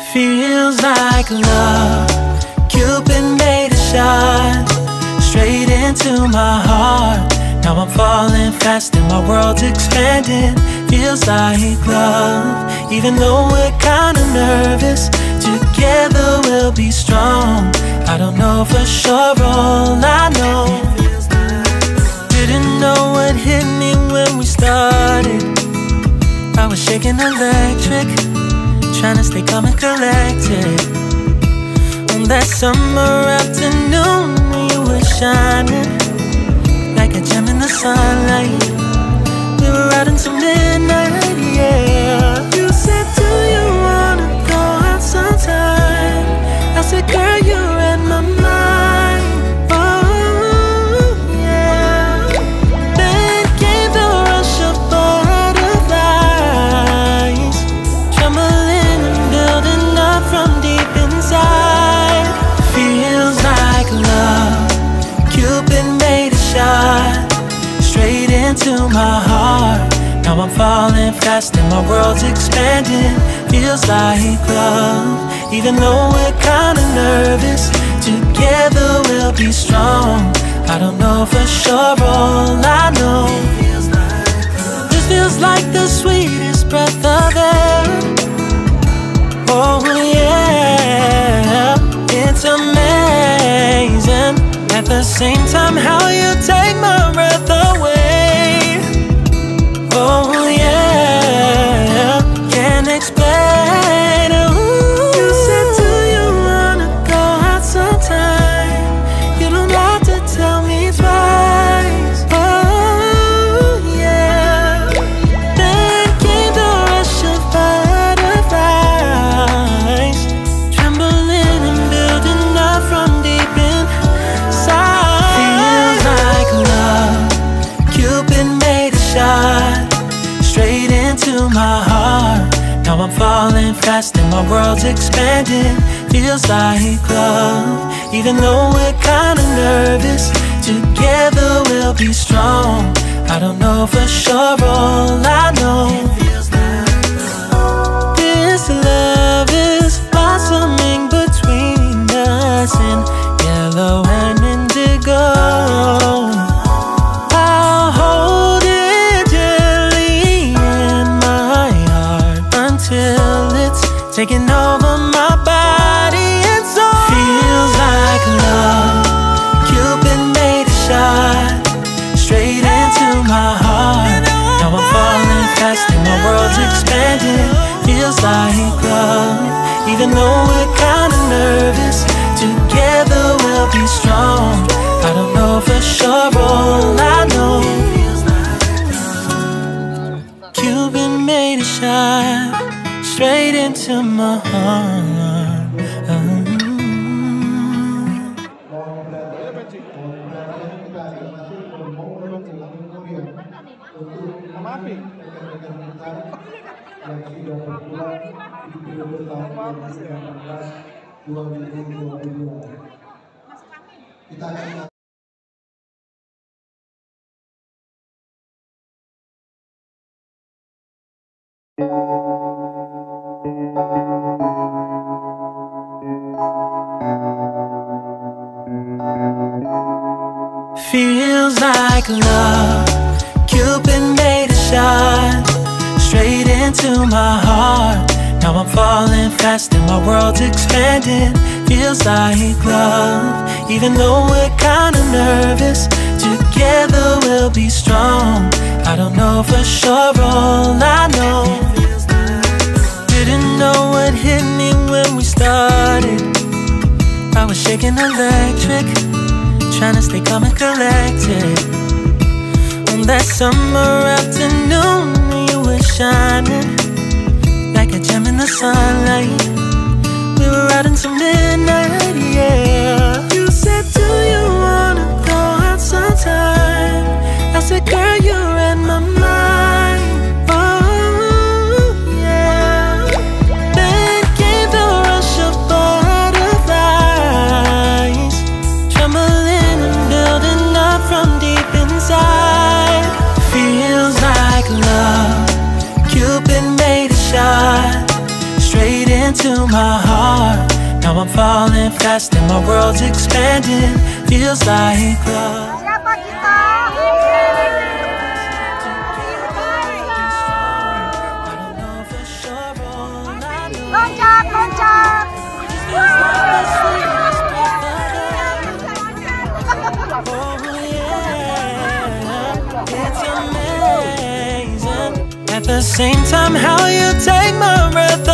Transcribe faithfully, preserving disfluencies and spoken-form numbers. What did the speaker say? Feels like love, Cupid made a shot straight into my heart. Now I'm falling fast and my world's expanding. Feels like love, even though we're kinda nervous. Together we'll be strong. I don't know for sure, all I know, didn't know what hit me when we started. I was shaking electric, trying to stay calm and collected. On that summer afternoon, you were shining like a gem in the sunlight. We were out until midnight, yeah. You said, do you wanna go out sometime? I said, girl, you're in my mind. Oh, yeah. Then came the rush of butterflies, trembling, building up from deep inside. Feels like love, Cupid made a shot straight into my heart. Now I'm falling fast and my world's expanding. Feels like love, even though we're kinda nervous. Together we'll be strong. I don't know for sure, all I know, this feels like the sweetest breath of air. Oh yeah, it's amazing. At the same time, how you take my breath away. Oh yeah, can't explain. Ooh. You said, do you wanna go out sometime? You don't have to tell me twice. Oh yeah. Then came the rush of butterflies, trembling and building up from deep inside. Feels like love, Cupid made a shot straight into my heart. Now I'm falling fast and my world's expanding. Feels like love, even though we're kinda nervous. Together we'll be strong. I don't know for sure, all I know, this love is blossoming between us in yellow and indigo. I'll hold it gently in my heart until it's taking over my body and soul. Feels like love, Cupid made a shot straight into my heart. Now I'm falling fast and my world's expanding. Feels like love, even though we're kinda nervous. Together we'll be strong. I don't know for sure, all I know, Cupid made a shot straight into my heart. Kita akan Feels like love, Cupid made a shot straight into my heart. Now I'm falling fast and my world's expanding. Feels like love, even though we're kinda nervous. Together we'll be strong. I don't know for sure, all I know, didn't know what hit me when we started. I was shaking electric, trying to stay calm and collected. On that summer afternoon, you were shining like a gem in the sunlight. We were out until midnight, yeah. You said, do you wanna go out sometime? I said, girl, you're in my mind. Oh, yeah. Then came the rush of butterflies, trembling and building up from deep inside. to my heart. Now I'm falling fast and my world's expanding. Feels like love. At the same time, how you take my breath